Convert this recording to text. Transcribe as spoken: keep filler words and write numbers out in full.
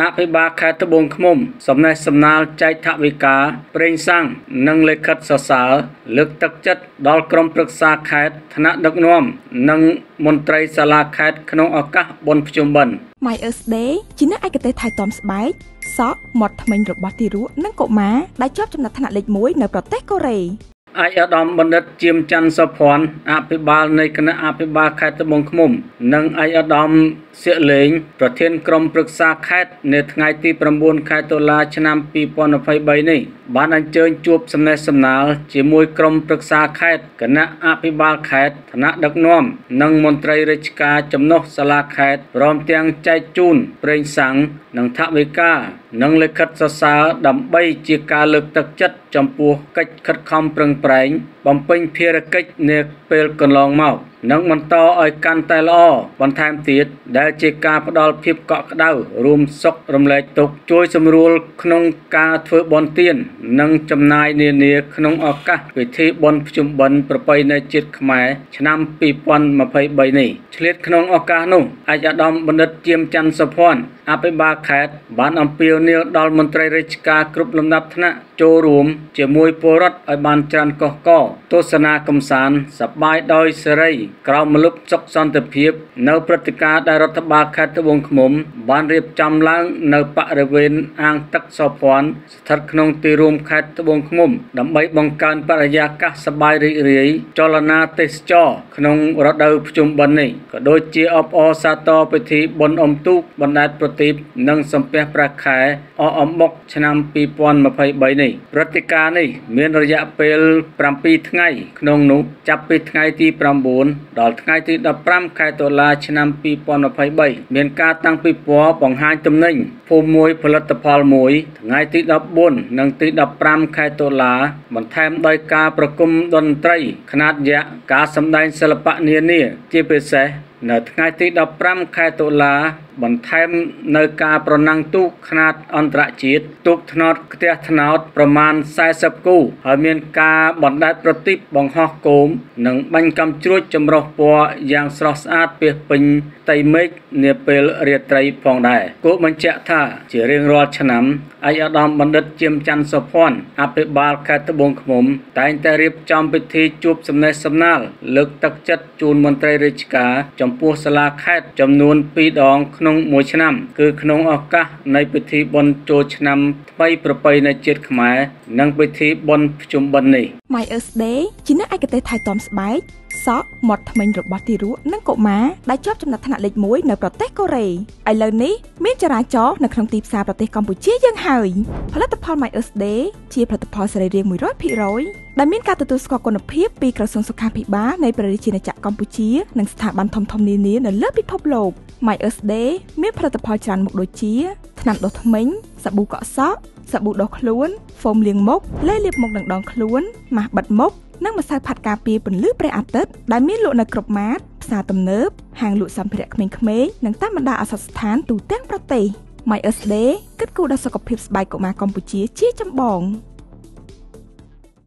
อภิบาลขายตะบงขมุมสำนักสำนักใจทวิกาเปล่งสร้างนังเลขัดสสารเลือกตักจัดดอลกรมปรึกษาขายธนดักนวมนังมนตรีสลาขายขนมอากาศบนประชุมบันไมเอสเดย์จีน่าไอกระเตยไทยตอมสบายซอกหมดทำไมรถบัสที่รู้นั่งกบม้าได้ชอบจำนวนถนัดเล็กมุ้ยในประเทศเกาหลีไอ้อดอมบรรดเจียมจันทร์สะพรอภิบาลในคณะอภิบาลขายตะบงขมุมนังไอ้อดอมเสี่ยเหลงประธานกรมปรึกษาขายในทางที่ประมูลขายตุลาชนามปีปอนอภัยใบนี้บ้านอันเชิญจูบสำนักสำนักจีมวยกรมปรึกษาขายคณะอภิบาลขายธนดักน้อมนังมนตรีราชการจำนกสลาขายพร้อมเตียงใจจูนเปล่งสังนังทวิกานังเลขัดสสารดำใบจีการเลือกตักจัดจำปูกัดขัดคำเปล่งแปลงบำเพ็ญเพียรกิจเนกเปลกันลองเมานังมันต่อไอการแต่ละอ้อวันทามตีดได้จีการพดอลพิบเกาะกระดาวรวมซกรำเลยตกช่วยสำรวจขนมกาเถื่อบอลเตียนนังจำนายเนียเนียขนมออกะวิธีบอลจุ่มบอลประไปในจิตขมายชนะปีปอนมาไปใบนี้เฉลี่ยขนมออกะนุ่งอาจดอมบรรดเจียมจันทร์สะพรอาไปบาแคดบ้านอัมเปียวเนียดอลมนตรีราชการกรุบลำดับธนะโจรวมเจียมวยปรดไอบานจันก็ก็โฆษณากำสารสบายดอยเสรีกล่าวมลุบซกซอนตะเพียบในปฏิกาได้รัฐบาลขายตะบงขมุมบ้านเรียบจำล้างในปะระเวนอ่างตักสอบพรสถัดขนมตีรวมขายตะบงขมุมดำใบบงการปรยากะสบายเรื่อยๆจรณาเตสจอขนมรถเดินประชุมบันนี้ก็โดยเจียอบอสาตอไปทีบนอมตุกบรรดาปฏิบนังสมเปียประขายออมบกชนามปีปอนมาภัยใบนี้ปฏิกานี่มีระยะเปลประมปีทั้งไงขนมนุจับปีทั้งไงที่ประมูลดอลทั้งไงที่ดับพรำขายตัวลาชนามปีปอนมาภัยใบเมียนการตั้งปีปอปองหายจำเน่งผู้มวยผลิตภัณฑ์มวยทั้งไงที่ดับบนนังที่ดับพรำขายตัวลาบรรทามโดยการประกมดนตรีขนาดยะการสำแดงศิลปะเนียนี่เจเปเสในทั้งไงที่ดับพรำขายตัวลาบรรทามในการประนังตุกขนาดอันตรจิตตุกถนอดเตียถนอดประมาณสายสับกู้หาเมียนกาบรรดาประติบบองฮอกโกมหนังบังกำจุดจำรอปัวอย่างสระสะอาดเปียกปิงไตเมกเนเปลเรียไตรพองได้กูมันเจท่าเจริญรอดฉน้ำไออดอมบันดเจียมจันทร์สะพอนอภิบาลขายตะบงขมุมแต่แต่เรียบจำพิธีจูบสำนักสำนักเลือกตักจัดจูนมนตรีราชการจำปูสลาขายจำนวนปีดองขนมมวยชนามคือขนมออกะในพิธีบนโจชนามไปประไปในเจ็ดขมายนังพิธีบนประชุมบันนี้ไมเอสเดย์จีน่าไอกระเตยไทยตอมสบายซอกหมดทำไมรถบัสที่รู้นั่งกบม้าได้ชอบจำนวนถนัดเล็กมุ้ยในประเทศเกาหลีไอเลินนี้เมียนจราจรในครั้งตีสาประเทศกัมพูชียังหายผลิตภัณฑ์ไมเอสเดย์เชียร์ผลิตภัณฑ์เสรีเรียงมุ้ยร้อยพิร้อยได้มีการตรวจสอบคุณภาพปีกระทรวงสุขาภิบาลในประเทศจีนจากกัมพูชีในสถาบันทอมทอมนี้นี้ในเลิศพิภพโลกไมเอสเดย์เมียนผลิตภัณฑ์จานหมกโดยเชียร์ถนัดโดยทมิงสบู่เกาะซอกสบู่ดอกล้วนโฟมเลียงมกเล่เลียบมกดังดองล้วนมาบัดมกนั่งมาใส่ผัดกาเปียบนลื้อเปรอะเติดได้มีหลุดในกรอบมาร์ซาตำเนิบห่างหลุดสัมผัสเขมเขมนังตั้มบรรดาอสัตสถานตูเต้งประเตยไมเอสเดย์กึดกูดาสกปรกสบายกว่ามากัมพูชีชี้จำบอง